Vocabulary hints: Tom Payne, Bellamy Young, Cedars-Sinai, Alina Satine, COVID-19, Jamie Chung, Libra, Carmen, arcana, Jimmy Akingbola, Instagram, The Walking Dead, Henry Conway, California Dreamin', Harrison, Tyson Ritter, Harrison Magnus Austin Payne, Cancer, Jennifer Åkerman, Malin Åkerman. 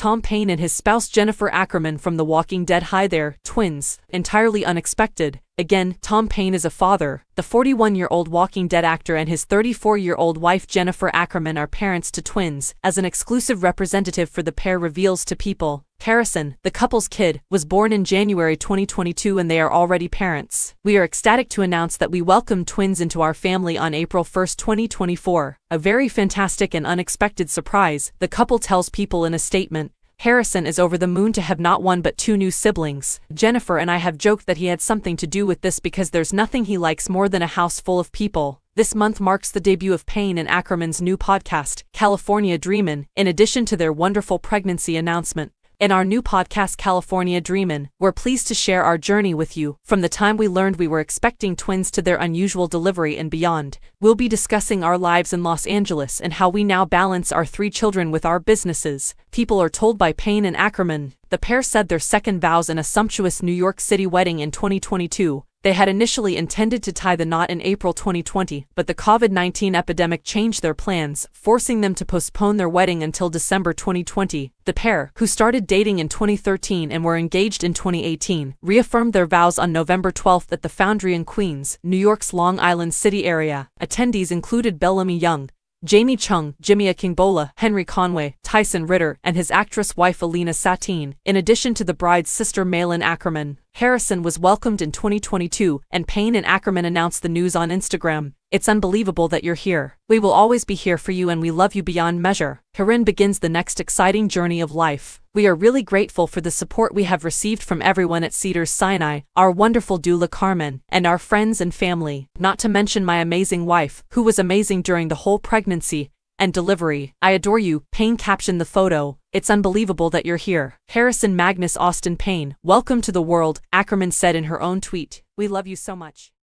Tom Payne and his spouse Jennifer Åkerman from The Walking Dead. Hi there, twins. Entirely unexpected. Again, Tom Payne is a father. The 41-year-old Walking Dead actor and his 34-year-old wife Jennifer Åkerman are parents to twins, as an exclusive representative for the pair reveals to People. Harrison, the couple's kid, was born in January 2022 and they are already parents. We are ecstatic to announce that we welcome twins into our family on April 1, 2024. A very fantastic and unexpected surprise, the couple tells People in a statement. Harrison is over the moon to have not one but two new siblings. Jennifer and I have joked that he had something to do with this because there's nothing he likes more than a house full of people. This month marks the debut of Payne and Ackerman's new podcast, California Dreamin', in addition to their wonderful pregnancy announcement. In our new podcast California Dreamin', we're pleased to share our journey with you, from the time we learned we were expecting twins to their unusual delivery and beyond. We'll be discussing our lives in Los Angeles and how we now balance our three children with our businesses, People are told by Payne and Åkerman. The pair said their second vows in a sumptuous New York City wedding in 2022. They had initially intended to tie the knot in April 2020, but the COVID-19 epidemic changed their plans, forcing them to postpone their wedding until December 2020. The pair, who started dating in 2013 and were engaged in 2018, reaffirmed their vows on November 12th at the Foundry in Queens, New York's Long Island City area. Attendees included Bellamy Young, Jamie Chung, Jimmy Akingbola, Henry Conway, Tyson Ritter, and his actress wife Alina Satine, in addition to the bride's sister Malin Åkerman. Harrison was welcomed in 2022, and Payne and Åkerman announced the news on Instagram. It's unbelievable that you're here. We will always be here for you and we love you beyond measure. Harrison begins the next exciting journey of life. We are really grateful for the support we have received from everyone at Cedars-Sinai, our wonderful doula Carmen, and our friends and family, not to mention my amazing wife, who was amazing during the whole pregnancy and delivery. I adore you, Payne captioned the photo. It's unbelievable that you're here. Harrison Magnus Austin Payne, welcome to the world, Åkerman said in her own tweet. We love you so much.